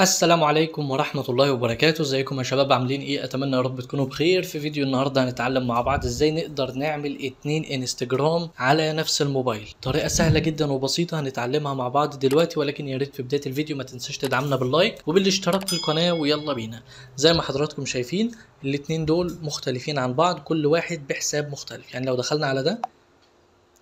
السلام عليكم ورحمة الله وبركاته. ازيكم يا شباب، عاملين ايه؟ اتمنى يا رب تكونوا بخير. في فيديو النهاردة هنتعلم مع بعض ازاي نقدر نعمل 2 انستجرام على نفس الموبايل. طريقة سهلة جدا وبسيطة هنتعلمها مع بعض دلوقتي، ولكن يا ريت في بداية الفيديو ما تنساش تدعمنا باللايك وبالاشتراك في القناة، ويلا بينا. زي ما حضراتكم شايفين الاتنين دول مختلفين عن بعض، كل واحد بحساب مختلف. يعني لو دخلنا على ده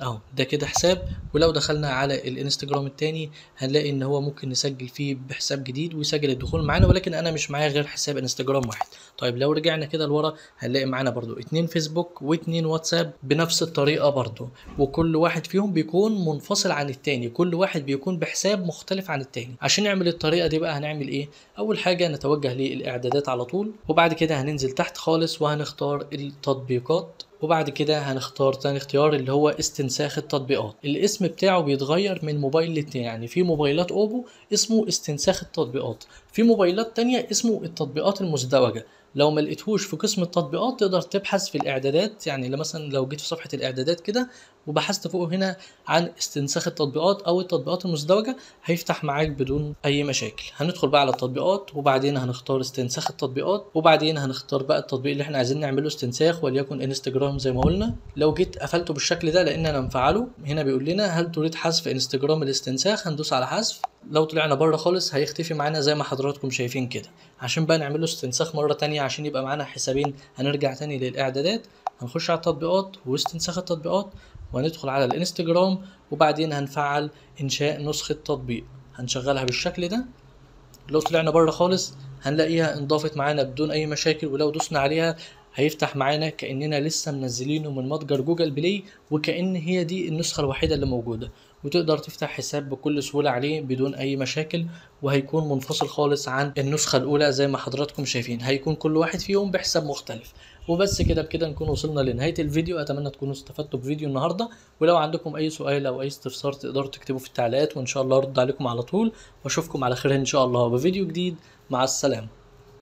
اهو ده كده حساب، ولو دخلنا على الانستجرام التاني هنلاقي ان هو ممكن نسجل فيه بحساب جديد ويسجل الدخول معانا، ولكن انا مش معايا غير حساب انستجرام واحد. طيب لو رجعنا كده لورا هنلاقي معانا برضو 2 فيسبوك و2 واتساب بنفس الطريقة برضو، وكل واحد فيهم بيكون منفصل عن التاني، كل واحد بيكون بحساب مختلف عن التاني. عشان نعمل الطريقة دي بقى هنعمل ايه؟ اول حاجة نتوجه للاعدادات على طول، وبعد كده هننزل تحت خالص وهنختار التطبيقات، وبعد كده هنختار تاني اختيار اللي هو استنساخ التطبيقات. الاسم بتاعه بيتغير من موبايل للتاني، يعني في موبايلات اوبو اسمه استنساخ التطبيقات، في موبايلات تانية اسمه التطبيقات المزدوجة. لو ما لقيتهوش في قسم التطبيقات تقدر تبحث في الاعدادات، يعني مثلا لو جيت في صفحة الاعدادات كده وبحثت فوق هنا عن استنساخ التطبيقات او التطبيقات المزدوجة هيفتح معاك بدون اي مشاكل. هندخل بقى على التطبيقات وبعدين هنختار استنساخ التطبيقات، وبعدين هنختار بقى التطبيق اللي احنا عايزين نعمله استنساخ، وليكن انستجرام زي ما قلنا. لو جيت قفلته بالشكل ده لان انا مفعله، هنا بيقول لنا هل تريد حذف انستجرام الاستنساخ، هندوس على حذف. لو طلعنا بره خالص هيختفي معانا زي ما حضراتكم شايفين كده. عشان بقى نعمله استنساخ مرة تانية عشان يبقى معانا حسابين هنرجع تاني للاعدادات، هنخش على التطبيقات واستنساخ التطبيقات، وهندخل على الانستجرام، وبعدين هنفعل انشاء نسخة تطبيق، هنشغلها بالشكل ده. لو طلعنا بره خالص هنلاقيها انضافت معانا بدون اي مشاكل، ولو دوسنا عليها هيفتح معانا كأننا لسه منزلينه من متجر جوجل بلاي، وكأن هي دي النسخة الوحيدة اللي موجودة، وتقدر تفتح حساب بكل سهولة عليه بدون اي مشاكل، وهيكون منفصل خالص عن النسخة الاولى زي ما حضراتكم شايفين، هيكون كل واحد فيهم بحساب مختلف. وبس كده، بكده نكون وصلنا لنهاية الفيديو. اتمنى تكونوا استفدتوا بفيديو النهاردة، ولو عندكم اي سؤال او اي استفسار تقدروا تكتبوا في التعليقات، وان شاء الله ارد عليكم على طول، واشوفكم على خير ان شاء الله بفيديو جديد. مع السلامة.